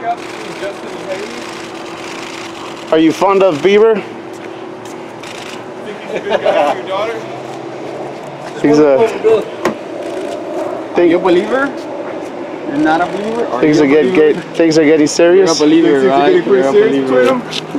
backup to Justin Bieber. Are you fond of Bieber? Think he's a good guy for your daughter? He's a... Are you a believer? You're not a believer? Things are getting serious? You're a believer, right? You're a believer.